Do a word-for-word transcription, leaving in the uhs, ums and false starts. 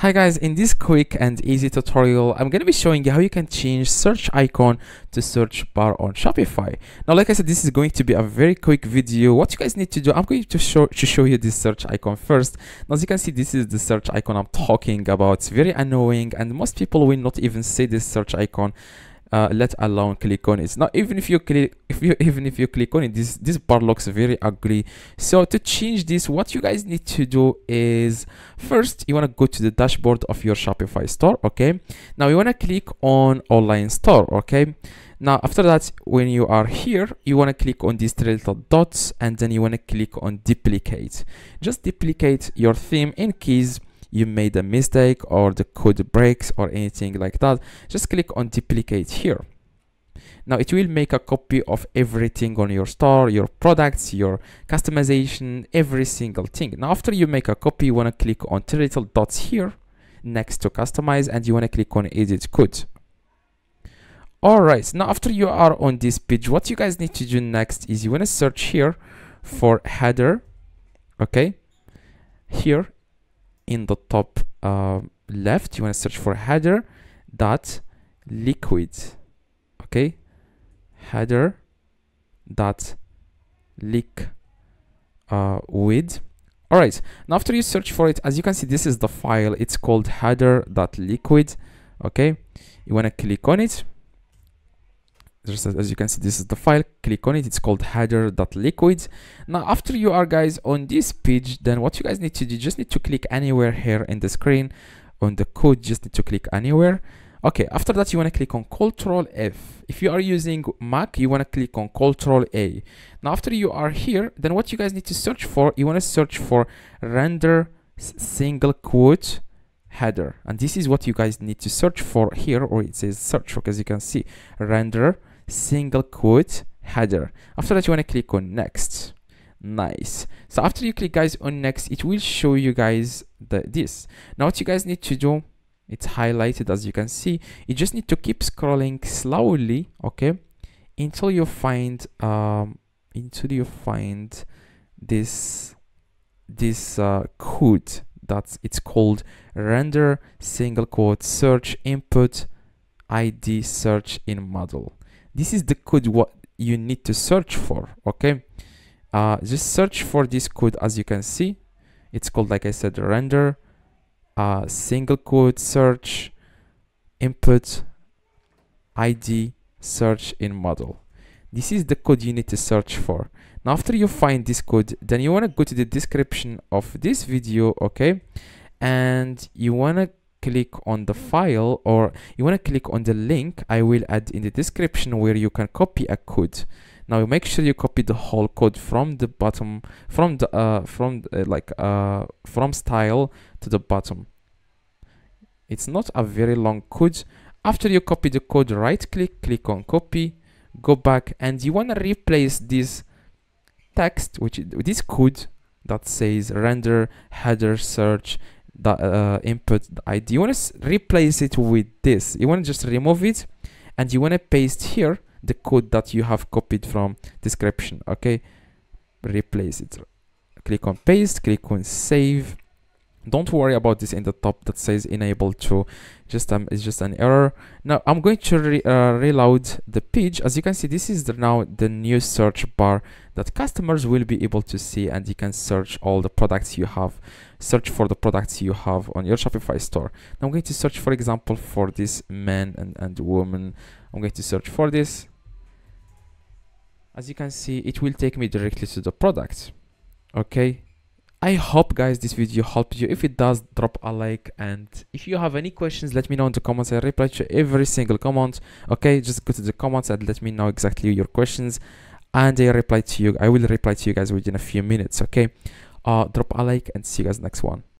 Hi guys, in this quick and easy tutorial, I'm going to be showing you how you can change search icon to search bar on Shopify. Now, like I said, this is going to be a very quick video. What you guys need to do, I'm going to show, to show you this search icon first. Now, as you can see, this is the search icon I'm talking about. It's very annoying and most people will not even see this search icon. Uh, let alone click on it. Now, even if you click, if you even if you click on it, this this bar looks very ugly. So to change this, what you guys need to do is first you want to go to the dashboard of your Shopify store. Okay. Now you want to click on online store. Okay. Now after that, when you are here, you want to click on these three little dots, and then you want to click on duplicate. Just duplicate your theme in case you made a mistake or the code breaks or anything like that. Just click on duplicate here. Now it will make a copy of everything on your store, your products, your customization, every single thing. Now after you make a copy, you want to click on three little dots here next to customize, and you want to click on edit code. All right, now after you are on this page, what you guys need to do next is you want to search here for header, okay, here in the top uh, left. You want to search for header dot liquid. Okay, header dot liquid. Uh, all right, now after you search for it, as you can see, this is the file. It's called header dot liquid. Okay, you want to click on it. Just as you can see, this is the file. Click on it. It's called header dot liquid. Now after you are guys on this page, then what you guys need to do, just need to click anywhere here in the screen on the code. Just need to click anywhere. Okay, after that you want to click on Ctrl F. If you are using Mac, you want to click on Ctrl A. Now after you are here, then what you guys need to search for, you want to search for render single quote header, and this is what you guys need to search for here, or it says search, okay, as you can see, render single quote header. After that you want to click on next. Nice. So after you click guys on next, it will show you guys the this. Now what you guys need to do, it's highlighted as you can see, you just need to keep scrolling slowly, okay, until you find um until you find this this uh code that it's called render single quote search input I D search in model. This is the code what you need to search for, okay? Uh, just search for this code. As you can see, it's called, like I said, render uh, single quote search input I D search in model. This is the code you need to search for. Now after you find this code, then you want to go to the description of this video, okay, and you want to click on the file, or you want to click on the link I will add in the description where you can copy a code. Now make sure you copy the whole code from the bottom, from the uh, from uh, like uh, from style to the bottom. It's not a very long code. After you copy the code, right click, click on copy, go back, and you want to replace this text, which is this code that says render header search the uh, input I D. You want to replace it with this. You want to just remove it, and you want to paste here the code that you have copied from description, okay? Replace it, click on paste, click on save. Don't worry about this in the top that says enable to, just um it's just an error. Now I'm going to re uh, reload the page. As you can see, this is the, now the new search bar that customers will be able to see, and you can search all the products you have, search for the products you have on your Shopify store. Now I'm going to search, for example, for this man and, and woman. I'm going to search for this. As you can see, it will take me directly to the product, okay? I hope guys this video helped you. If it does, drop a like, and if you have any questions, let me know in the comments. I reply to every single comment, okay? Just go to the comments and let me know exactly your questions, and I reply to you. I will reply to you guys within a few minutes, okay? Uh drop a like and see you guys next one.